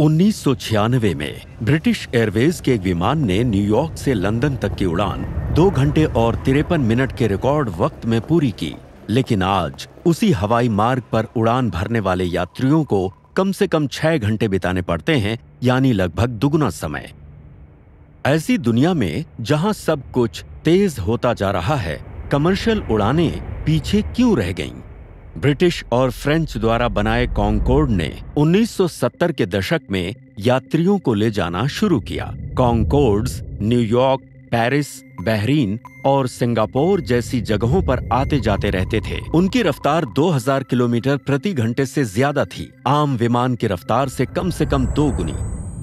1996 में British Airways के एक विमान ने न्यूयॉर्क से लंदन तक की उड़ान 2 घंटे और 53 मिनट के रिकॉर्ड वक्त में पूरी की, लेकिन आज उसी हवाई मार्ग पर उड़ान भरने वाले यात्रियों को कम से कम 6 घंटे बिताने पड़ते हैं, यानी लगभग दुगुना समय। ऐसी दुनिया में जहां सब कुछ तेज होता जा रहा है, कमर्शियल उड़ानें पीछे क्यों रह गईं? ब्रिटिश और फ्रेंच द्वारा बनाए कॉनकॉर्ड ने 1970 के दशक में यात्रियों को ले जाना शुरू किया। कॉनकॉर्ड्स न्यूयॉर्क, पेरिस, बहरीन और सिंगापुर जैसी जगहों पर आते जाते रहते थे। उनकी रफ्तार 2000 किलोमीटर प्रति घंटे से ज्यादा थी, आम विमान की रफ्तार से कम 2 गुनी।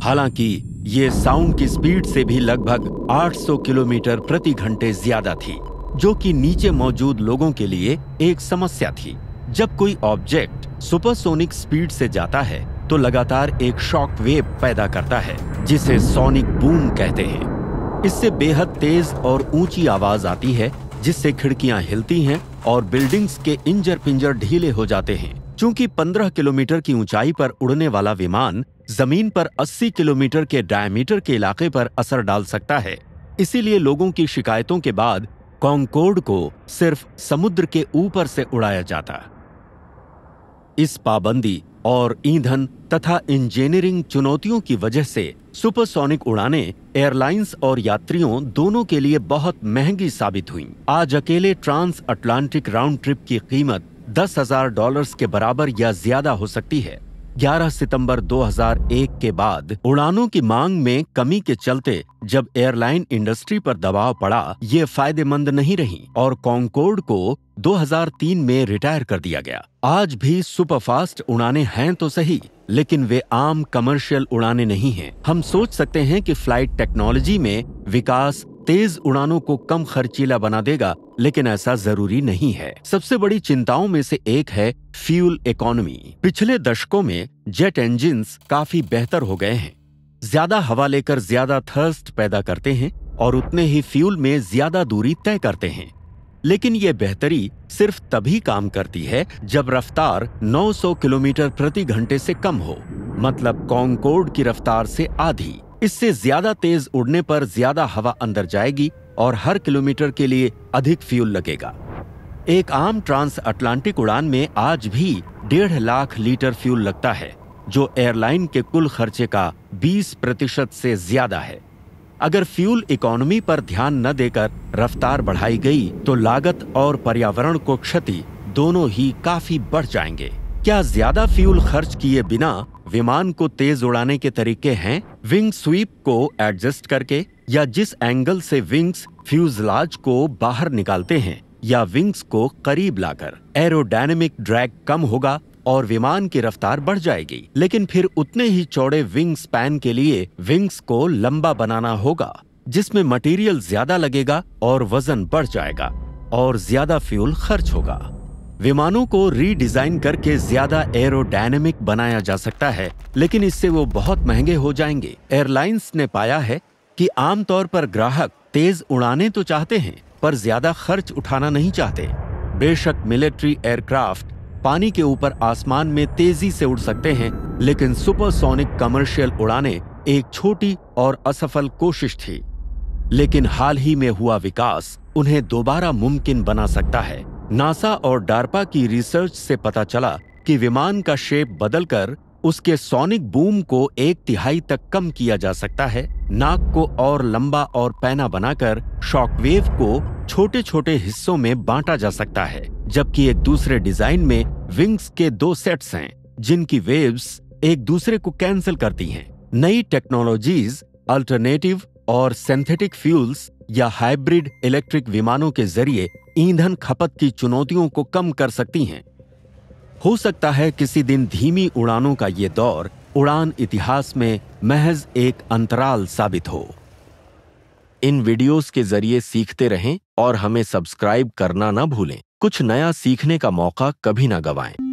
हालांकि ये साउंड की स्पीड से भी लगभग 800 किलोमीटर प्रति घंटे ज्यादा थी, जो कि नीचे मौजूद लोगों के लिए एक समस्या थी। जब कोई ऑब्जेक्ट सुपरसोनिक स्पीड से जाता है तो लगातार एक शॉक वेव पैदा करता है, जिसे सोनिक बूम कहते हैं। इससे बेहद तेज और ऊंची आवाज आती है, जिससे खिड़कियां हिलती हैं और बिल्डिंग्स के इंजर पिंजर ढीले हो जाते हैं। चूंकि 15 किलोमीटर की ऊंचाई पर उड़ने वाला विमान जमीन पर 80 किलोमीटर के डायमीटर के इलाके पर असर डाल सकता है, इसीलिए लोगों की शिकायतों के बाद कॉनकॉर्ड को सिर्फ समुद्र के ऊपर से उड़ाया जाता। इस पाबंदी और ईंधन तथा इंजीनियरिंग चुनौतियों की वजह से सुपरसोनिक उड़ानें एयरलाइंस और यात्रियों दोनों के लिए बहुत महंगी साबित हुईं। आज अकेले ट्रांस अटलांटिक राउंड ट्रिप की कीमत $10,000 के बराबर या ज्यादा हो सकती है। 11 सितंबर 2001 के बाद उड़ानों की मांग में कमी के चलते जब एयरलाइन इंडस्ट्री पर दबाव पड़ा, ये फायदेमंद नहीं रही और कॉनकॉर्ड को 2003 में रिटायर कर दिया गया। आज भी सुपरफास्ट उड़ाने हैं तो सही, लेकिन वे आम कमर्शियल उड़ाने नहीं हैं। हम सोच सकते हैं कि फ्लाइट टेक्नोलॉजी में विकास तेज उड़ानों को कम खर्चीला बना देगा, लेकिन ऐसा जरूरी नहीं है। सबसे बड़ी चिंताओं में से एक है फ्यूल इकोनॉमी। पिछले दशकों में जेट इंजिन्स काफी बेहतर हो गए हैं, ज्यादा हवा लेकर ज्यादा थर्स्ट पैदा करते हैं और उतने ही फ्यूल में ज्यादा दूरी तय करते हैं, लेकिन ये बेहतरी सिर्फ तभी काम करती है जब रफ्तार 900 किलोमीटर प्रति घंटे से कम हो, मतलब कॉनकॉर्ड की रफ्तार से आधी। इससे ज्यादा तेज उड़ने पर ज्यादा हवा अंदर जाएगी और हर किलोमीटर के लिए अधिक फ्यूल लगेगा। एक आम ट्रांस अटलांटिक उड़ान में आज भी 1.5 लाख लीटर फ्यूल लगता है, जो एयरलाइन के कुल खर्चे का 20% से ज्यादा है। अगर फ्यूल इकोनॉमी पर ध्यान न देकर रफ्तार बढ़ाई गई तो लागत और पर्यावरण को क्षति दोनों ही काफी बढ़ जाएंगे। क्या ज्यादा फ्यूल खर्च किए बिना विमान को तेज उड़ाने के तरीके हैं? विंग स्वीप को एडजस्ट करके, या जिस एंगल से विंग्स फ्यूजलाज को बाहर निकालते हैं, या विंग्स को करीब लाकर। एरोडायनेमिक ड्रैग कम होगा और विमान की रफ्तार बढ़ जाएगी, लेकिन फिर उतने ही चौड़े विंग स्पैन के लिए विंग्स को लंबा बनाना होगा, जिसमें मटेरियल ज्यादा लगेगा और वजन बढ़ जाएगा और ज्यादा फ्यूल खर्च होगा। विमानों को रीडिजाइन करके ज्यादा एरोडायनेमिक बनाया जा सकता है, लेकिन इससे वो बहुत महंगे हो जाएंगे। एयरलाइंस ने पाया है कि आमतौर पर ग्राहक तेज उड़ाने तो चाहते हैं, पर ज्यादा खर्च उठाना नहीं चाहते। बेशक मिलिट्री एयरक्राफ्ट पानी के ऊपर आसमान में तेजी से उड़ सकते हैं, लेकिन सुपरसोनिक कमर्शियल उड़ाने एक छोटी और असफल कोशिश थी, लेकिन हाल ही में हुआ विकास उन्हें दोबारा मुमकिन बना सकता है। नासा और डार्पा की रिसर्च से पता चला कि विमान का शेप बदलकर उसके सोनिक बूम को 1/3 तक कम किया जा सकता है, नाक को और लंबा और पैना बनाकर शॉकवेव को छोटे छोटे हिस्सों में बांटा जा सकता है, जबकि एक दूसरे डिजाइन में विंग्स के 2 सेट्स हैं जिनकी वेव्स एक दूसरे को कैंसिल करती हैं। नई टेक्नोलॉजीज अल्टरनेटिव और सिंथेटिक फ्यूल्स या हाइब्रिड इलेक्ट्रिक विमानों के जरिए ईंधन खपत की चुनौतियों को कम कर सकती हैं। हो सकता है किसी दिन धीमी उड़ानों का ये दौर उड़ान इतिहास में महज एक अंतराल साबित हो। इन वीडियोस के जरिए सीखते रहें और हमें सब्सक्राइब करना ना भूलें। कुछ नया सीखने का मौका कभी ना गंवाएं।